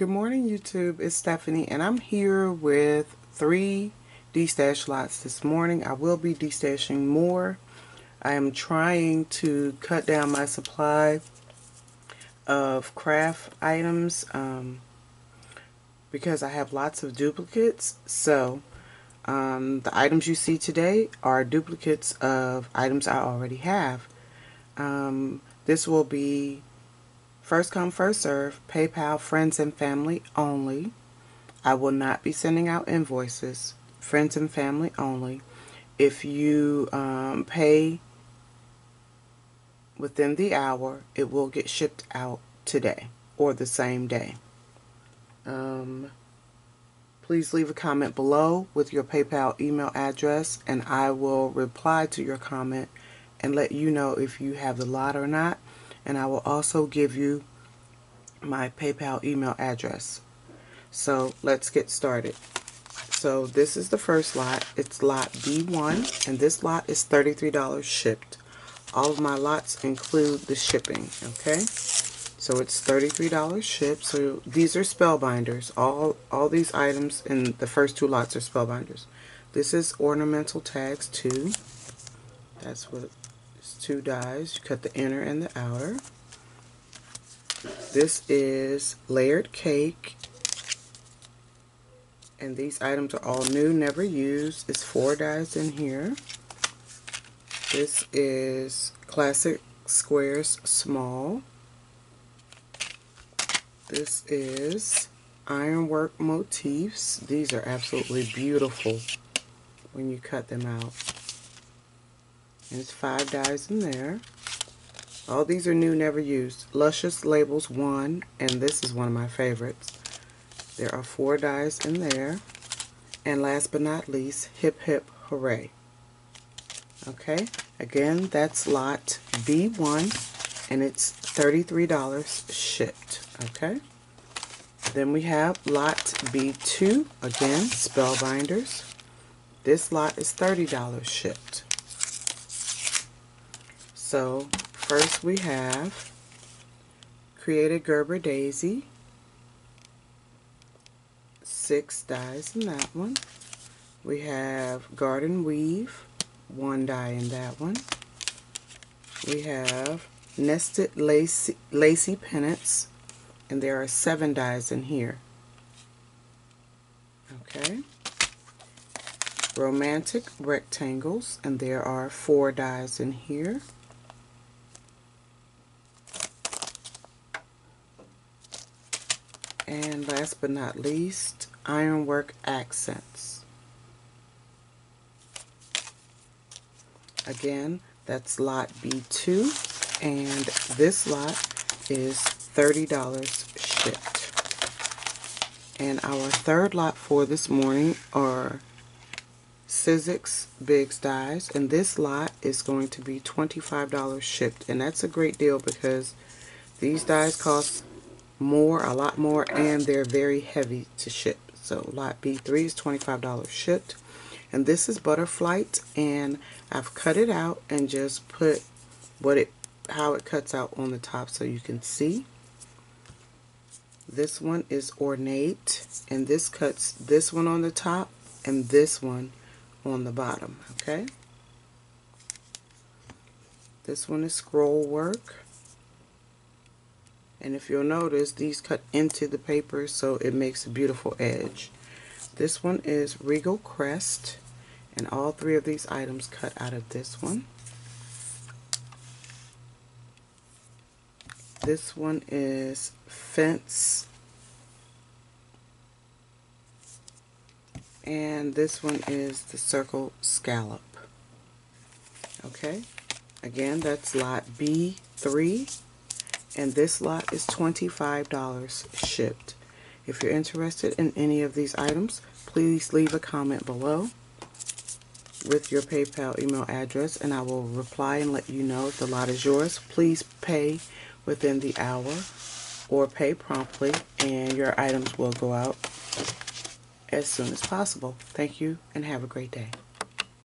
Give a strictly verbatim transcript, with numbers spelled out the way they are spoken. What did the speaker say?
Good morning, YouTube. It's Stephanie, and I'm here with three destash lots this morning. I will be destashing more. I am trying to cut down my supply of craft items um, because I have lots of duplicates. So um, the items you see today are duplicates of items I already have. Um, this will be first come, first serve, PayPal, friends and family only. I will not be sending out invoices, friends and family only. If you um, pay within the hour, it will get shipped out today or the same day. Um, please leave a comment below with your PayPal email address, and I will reply to your comment and let you know if you have the lot or not. And I will also give you my PayPal email address. So let's get started. So this is the first lot. It's lot B one, and this lot is thirty-three dollars shipped. All of my lots include the shipping, okay? So it's thirty-three dollars shipped. So these are Spellbinders. All, all these items in the first two lots are Spellbinders. This is ornamental tags too. That's what... two dies. You cut the inner and the outer. This is layered cake, and these items are all new, never used. It's four dies in here. This is classic squares small. This is ironwork motifs. These are absolutely beautiful when you cut them out. There's five dies in there. All these are new, never used. Luscious labels one, and this is one of my favorites. There are four dies in there. And last but not least, hip hip hooray. Okay, again, that's lot B one, and it's thirty-three dollars shipped. Okay, then we have lot B two, again, Spellbinders. This lot is thirty dollars shipped. So first we have Created Gerber Daisy, six dies in that one. We have Garden Weave, one die in that one. We have Nested Lacy, Lacy Pennants, and there are seven dies in here. Okay. Romantic Rectangles, and there are four dies in here. And last but not least, ironwork accents. Again, that's lot B two, and this lot is thirty dollars shipped. And our third lot for this morning are Sizzix Bigz dies, and this lot is going to be twenty-five dollars shipped. And that's a great deal because these dies cost more, a lot more, and they're very heavy to ship. So lot B three is twenty-five dollars shipped, and this is Butterfly, and I've cut it out and just put what it how it cuts out on the top so you can see. This one is Ornate, and this cuts this one on the top and this one on the bottom. Okay, this one is Scroll Work. And if you'll notice, these cut into the paper, so it makes a beautiful edge. This one is Regal Crest, and all three of these items cut out of this one. This one is Fence. And this one is the Circle Scallop. Okay, again, that's lot B three. And this lot is twenty-five dollars shipped. If you're interested in any of these items, please leave a comment below with your PayPal email address, and I will reply and let you know if the lot is yours. Please pay within the hour or pay promptly, and your items will go out as soon as possible. Thank you, and have a great day.